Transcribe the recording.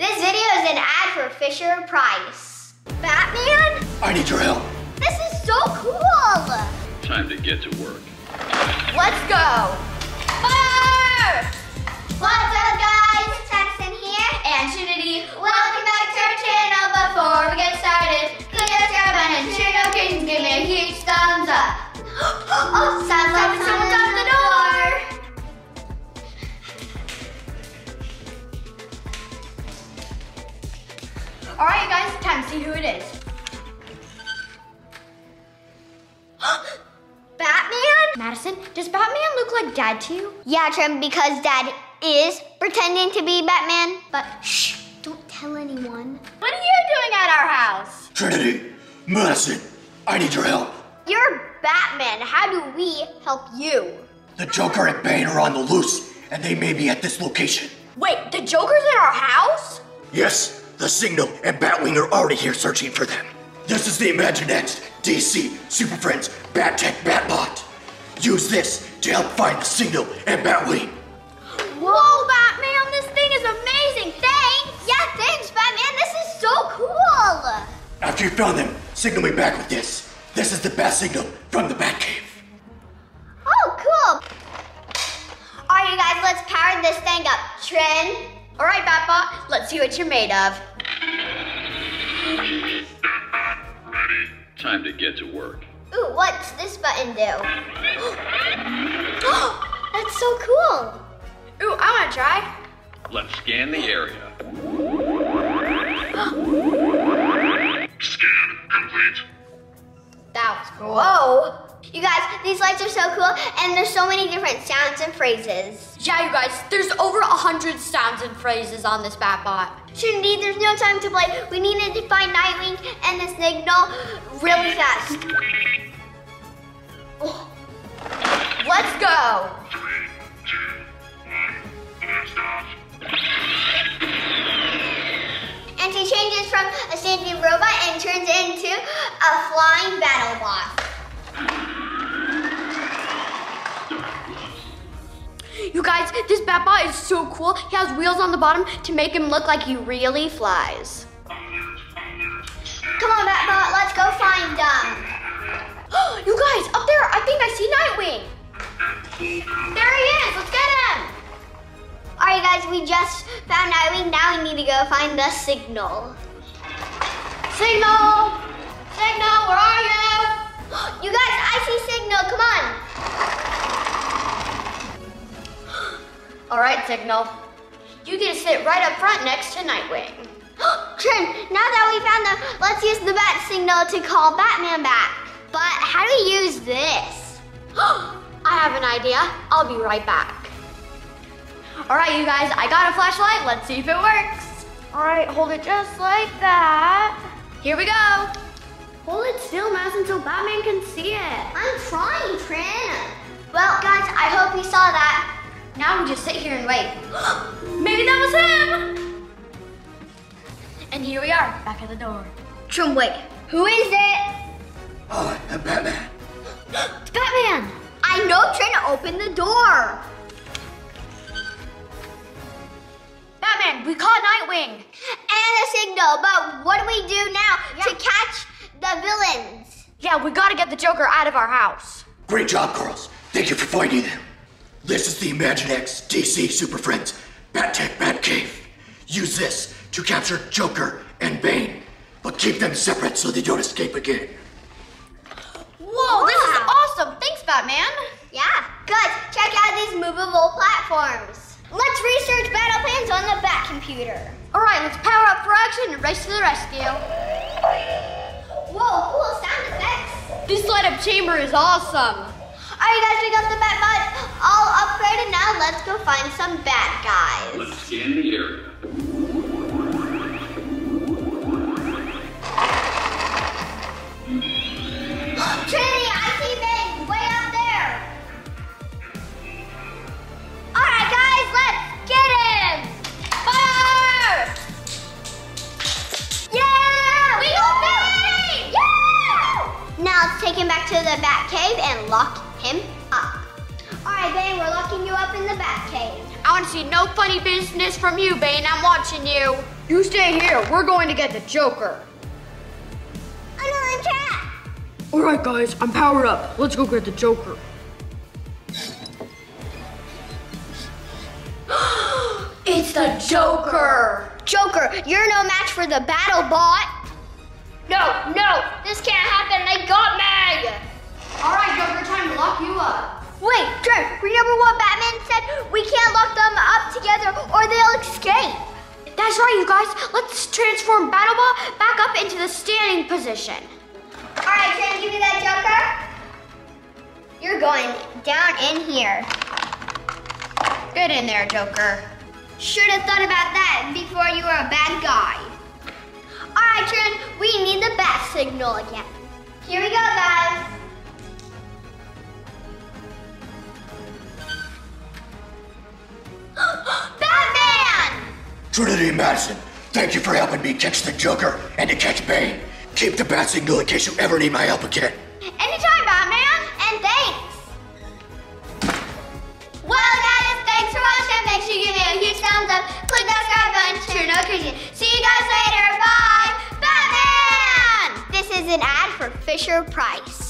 This video is an ad for Fisher-Price. Batman? I need your help. This is so cool. Time to get to work. Let's go. Fire! What's up, guys? Jackson here. And Trinity. Welcome back to our channel. Before we get started, click the subscribe button and turn on notifications. Give me a huge thumbs up. Oh, sounds like someone's at the door. All right, you guys, time to see who it is. Batman? Madison, does Batman look like Dad to you? Yeah, Trim, because Dad is pretending to be Batman, but shh, don't tell anyone. What are you doing at our house? Trinity, Madison, I need your help. You're Batman, how do we help you? The Joker and Bane are on the loose, and they may be at this location. Wait, the Joker's in our house? Yes. The Signal and Batwing are already here searching for them. This is the Imaginext, DC Super Friends, Bat-Tech, Batbot. Use this to help find the Signal and Batwing. Whoa, Batman, this thing is amazing. Thanks. Yeah, thanks, Batman. This is so cool. After you found them, signal me back with this. This is the Bat-Signal from the Batcave. Oh, cool. All right, you guys, let's power this thing up. Trin. All right, Batbot, let's see what you're made of. Ready? Time to get to work. Ooh, what's this button do? Oh, that's so cool. Ooh, I want to try. Let's scan the area. Scan complete. That was cool. Whoa. You guys, these lights are so cool, and there's so many different sounds and phrases. Yeah, you guys, there's over 100 sounds and phrases on this Batbot. Trinity, there's no time to play. We needed to find Nightwing and the Signal really fast. Oh. Let's go. 3, 2, 1, blast off. And she changes from a standing robot and turns into a flying battle bot. You guys, this Batbot is so cool. He has wheels on the bottom to make him look like he really flies. Come on, Batbot, let's go find him. You guys, up there, I think I see Nightwing. There he is, let's get him. All right, guys, we just found Nightwing. Now we need to go find the Signal. Signal! Signal, where are you? You guys, I see Signal, come on. All right, Signal. You get to sit right up front next to Nightwing. Trin, now that we found them, let's use the Bat-Signal to call Batman back. But how do we use this? I have an idea. I'll be right back. All right, you guys, I got a flashlight. Let's see if it works. All right, hold it just like that. Here we go. Hold it still, Madison, so Batman can see it. I'm trying, Trin. Well, guys, I hope you saw that. Now we just sit here and wait. Maybe that was him! And here we are, back at the door. Trim, wait, who is it? Oh, I'm Batman. It's Batman! I know Trin, open the door. Batman, we caught Nightwing. And a Signal, but what do we do now to catch the villains? Yeah, we gotta get the Joker out of our house. Great job, girls. Thank you for finding them. This is the Imaginext DC Super Friends Bat-Tech Batcave. Use this to capture Joker and Bane, but keep them separate so they don't escape again. Whoa, wow. This is awesome. Thanks, Batman. Yeah. Guys, check out these movable platforms. Let's research battle plans on the Bat computer. All right, let's power up for action and race to the rescue. Whoa, cool sound effects. This light-up chamber is awesome. All right, guys, we got the Batbot all upgraded now. Let's go find some bad guys. Let's scan the area. Trinity, I see Bane way up there. All right, guys, let's get him. Fire! Yeah! We got Bane! Yeah! Now let's take him back to the Batcave and lock him up. All right, Bane, we're locking you up in the Batcave. I want to see no funny business from you, Bane. I'm watching you. You stay here. We're going to get the Joker. Another trap. All right, guys, I'm powered up. Let's go get the Joker. It's the Joker. Joker, you're no match for the Battle Bot. No, no, this can't happen. They got me. All right, Joker, time to lock you up. Wait, Trent, remember what Batman said? We can't lock them up together or they'll escape. That's right, you guys. Let's transform Battlebot back up into the standing position. All right, Trent, give me that Joker. You're going down in here. Get in there, Joker. Should have thought about that before you were a bad guy. All right, Trent, we need the Bat-Signal again. Here we go, guys. Batman! Trinity and Madison, thank you for helping me catch the Joker and to catch Bane. Keep the Bat-Signal in case you ever need my help again. Anytime, Batman, and thanks. Well, guys, thanks for watching. Make sure you give me a huge thumbs up. Click that subscribe button to turn notifications. See you guys later. Bye, Batman! This is an ad for Fisher-Price.